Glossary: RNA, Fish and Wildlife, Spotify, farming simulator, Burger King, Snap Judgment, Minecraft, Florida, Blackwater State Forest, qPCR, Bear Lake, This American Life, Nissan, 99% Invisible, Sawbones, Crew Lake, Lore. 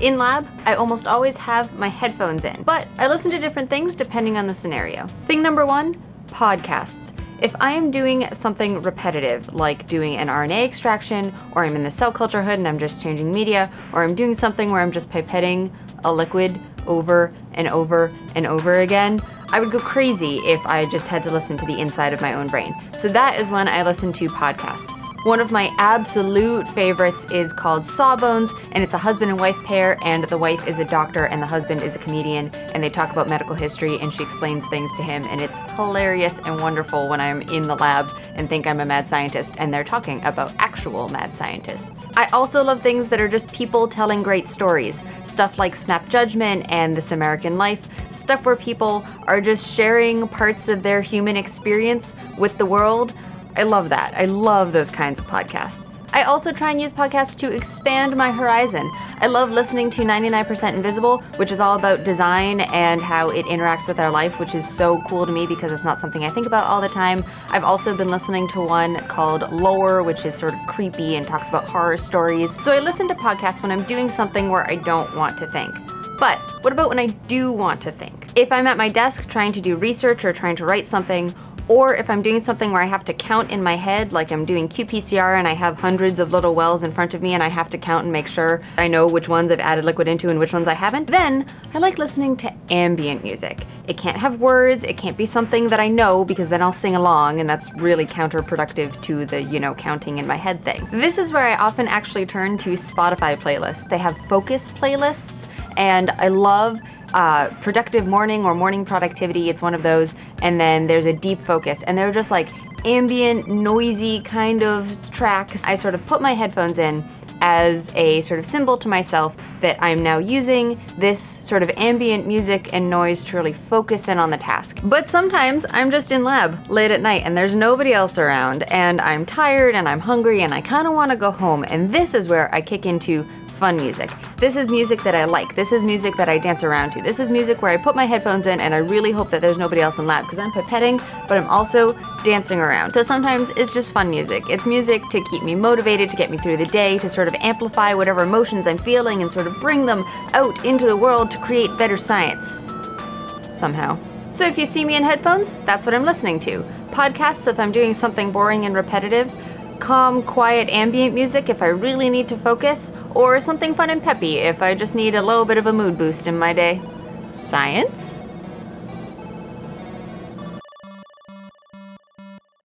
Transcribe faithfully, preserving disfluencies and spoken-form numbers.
In lab, I almost always have my headphones in, but I listen to different things depending on the scenario. Thing number one, podcasts. If I am doing something repetitive, like doing an R N A extraction, or I'm in the cell culture hood and I'm just changing media, or I'm doing something where I'm just pipetting a liquid over and over and over again, I would go crazy if I just had to listen to the inside of my own brain. So that is when I listen to podcasts. One of my absolute favorites is called Sawbones, and it's a husband and wife pair, and the wife is a doctor and the husband is a comedian, and they talk about medical history and she explains things to him, and it's hilarious and wonderful when I'm in the lab and think I'm a mad scientist and they're talking about actual mad scientists. I also love things that are just people telling great stories. Stuff like Snap Judgment and This American Life, stuff where people are just sharing parts of their human experience with the world. I love that. I love those kinds of podcasts. I also try and use podcasts to expand my horizon. I love listening to ninety-nine percent Invisible, which is all about design and how it interacts with our life, which is so cool to me because it's not something I think about all the time. I've also been listening to one called Lore, which is sort of creepy and talks about horror stories. So I listen to podcasts when I'm doing something where I don't want to think. But what about when I do want to think? If I'm at my desk trying to do research or trying to write something, or if I'm doing something where I have to count in my head, like I'm doing qPCR and I have hundreds of little wells in front of me and I have to count and make sure I know which ones I've added liquid into and which ones I haven't, then I like listening to ambient music. It can't have words, it can't be something that I know because then I'll sing along, and that's really counterproductive to the, you know, counting in my head thing. This is where I often actually turn to Spotify playlists. They have focus playlists, and I love Uh, productive morning or morning productivity. It's one of those, and then there's a deep focus, and they're just like ambient, noisy kind of tracks. I sort of put my headphones in as a sort of symbol to myself that I'm now using this sort of ambient music and noise to really focus in on the task. But sometimes I'm just in lab late at night and there's nobody else around, and I'm tired and I'm hungry and I kind of want to go home, and this is where I kick into fun music. This is music that I like. This is music that I dance around to. This is music where I put my headphones in and I really hope that there's nobody else in lab because I'm pipetting, but I'm also dancing around. So sometimes it's just fun music. It's music to keep me motivated, to get me through the day, to sort of amplify whatever emotions I'm feeling and sort of bring them out into the world to create better science. Somehow. So if you see me in headphones, that's what I'm listening to. Podcasts if I'm doing something boring and repetitive. Calm, quiet, ambient music if I really need to focus, or something fun and peppy if I just need a little bit of a mood boost in my day. Science?